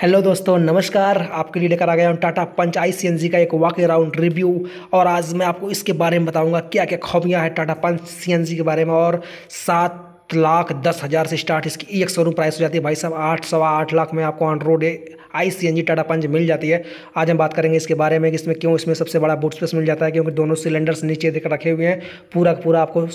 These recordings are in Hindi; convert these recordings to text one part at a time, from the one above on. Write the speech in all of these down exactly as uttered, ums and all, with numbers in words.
हेलो दोस्तों नमस्कार, आपके लिए लेकर आ गया हूँ टाटा पंच आई सी एन जी का एक वॉक अराउंड रिव्यू। और आज मैं आपको इसके बारे में बताऊंगा क्या क्या खूबियाँ हैं टाटा पंच सी एन जी के बारे में। और सात लाख दस हज़ार से स्टार्ट इसकी एक शोरूम प्राइस हो जाती है भाई साहब, आठ सवा आठ लाख में आपको on road I C N G Tata Punch मिल जाती है। आज हम बात करेंगे इसके बारे में कि इसमें क्यों इसमें सबसे बड़ा बूट स्पेस मिल जाता है, क्योंकि दोनों सिलेंडर्स नीचे देकर रखे हुए हैं। पूरा पूरा आपको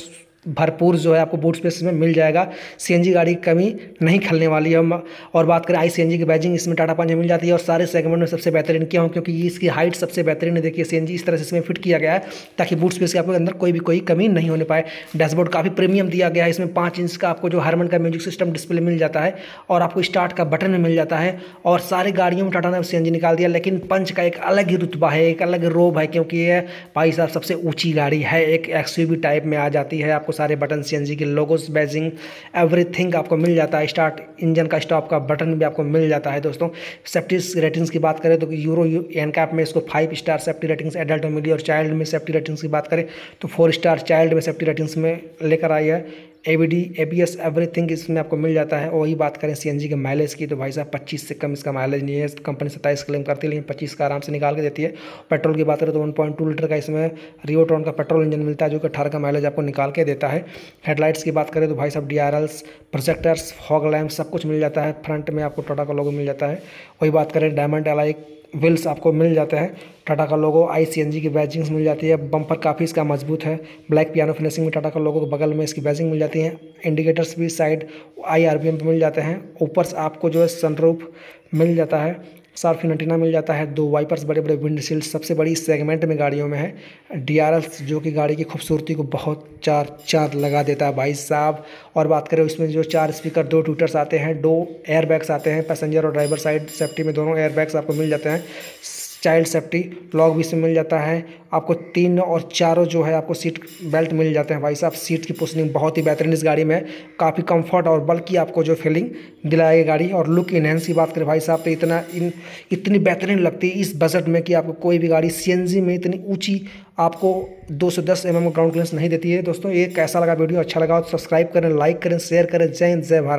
भरपूर जो है आपको बूट स्पेस में मिल जाएगा। सीएनजी गाड़ी कमी नहीं खलने वाली है। और बात करें आई सीएनजी की बैजिंग इसमें टाटा पंच मिल जाती है और सारे सेगमेंट में सबसे बेहतरीन क्यों, क्योंकि इसकी हाइट सबसे बेहतरीन है। देखिए सीएनजी इस तरह से इसमें फिट किया गया है ताकि बूट स्पेस के आपके अंदर कोई भी कोई कमी नहीं होने पाए। डैशबोर्ड काफ़ी प्रीमियम दिया गया है। इसमें पाँच इंच का आपको जो हार्मन का म्यूजिक सिस्टम डिस्प्ले मिल जाता है और आपको स्टार्ट का बटन मिल जाता है। और सारी गाड़ियों में टाटा ने सीएनजी निकाल दिया, लेकिन पंच का एक अलग ही रुतबा है, एक अलग रोब है, क्योंकि ये भाई साहब सबसे ऊँची गाड़ी है। एक एक्सयूवी टाइप में आ जाती है। आपको सारे बटन सीएनजी के लोगोस बैजिंग एवरीथिंग आपको मिल जाता है। स्टार्ट इंजन का स्टॉप का बटन भी आपको मिल जाता है। दोस्तों सेफ्टी रेटिंग्स की बात करें तो यूरो एनकैप में इसको five star safety ratings adult में मिली, और चाइल्ड में सेफ्टी रेटिंग्स की बात करें तो फोर स्टार चाइल्ड में सेफ्टी रेटिंग्स में लेकर आई है। एबीडी एबीएस एवरीथिंग इसमें आपको मिल जाता है। और वही बात करें सीएनजी के माइलेज की तो भाई साहब पच्चीस से कम इसका माइलेज नहीं है। कंपनी सत्ताईस क्लेम करती है लेकिन पच्चीस का आराम से निकाल के देती है। पेट्रोल की बात करें तो वन पॉइंट टू लीटर का इसमें रियोट्रॉन का पेट्रोल इंजन मिलता है जो कि अठारह का माइलेज आपको निकाल के देता है। हेडलाइट्स की बात करें तो भाई साहब D R Ls projectors fog lamp सब कुछ मिल जाता है। फ्रंट में आपको टाटा का लोगो मिल जाता है। वही बात करें डायमंड अलाइक व्हील्स आपको मिल जाते हैं, टाटा का लोगो, आई सी एन जी की बैजिंग्स मिल जाती है। बम्पर काफ़ी इसका मजबूत है। ब्लैक पियानो फिनिशिंग में टाटा का लोगो के बगल में इसकी बैजिंग मिल जाती है। इंडिकेटर्स भी side I R B M पे मिल जाते हैं। ऊपर से आपको जो है सनरूफ मिल जाता है, सार्फिन एंटीना मिल जाता है, दो वाइपर्स, बड़े बड़े विंडशील्ड सबसे बड़ी सेगमेंट में गाड़ियों में है। डी आर एल्स जो कि गाड़ी की खूबसूरती को बहुत चार चांद लगा देता है भाई साहब। और बात करें इसमें जो चार स्पीकर, दो ट्यूटर्स आते हैं, दो एयरबैग्स आते हैं, पैसेंजर और ड्राइवर साइड सेफ्टी में दोनों एयरबैग्स आपको मिल जाते हैं। चाइल्ड सेफ्टी लॉक भी इसमें मिल जाता है। आपको तीन और चारों जो है आपको सीट बेल्ट मिल जाते हैं भाई साहब। सीट की पोजीशनिंग बहुत ही बेहतरीन इस गाड़ी में, काफ़ी कंफर्ट और बल्कि आपको जो फीलिंग दिलाएगी गाड़ी। और लुक इनहेंस की बात करें भाई साहब तो इतना इन इतनी बेहतरीन लगती है इस बजट में कि आपको कोई भी गाड़ी सीएनजी में इतनी ऊँची आपको दो सौ दस एम एम ग्राउंड क्लियरेंस नहीं देती है। दोस्तों ये कैसा लगा वीडियो, अच्छा लगा तो सब्सक्राइब करें, लाइक करें, शेयर करें। जय हिंद, जय भारत।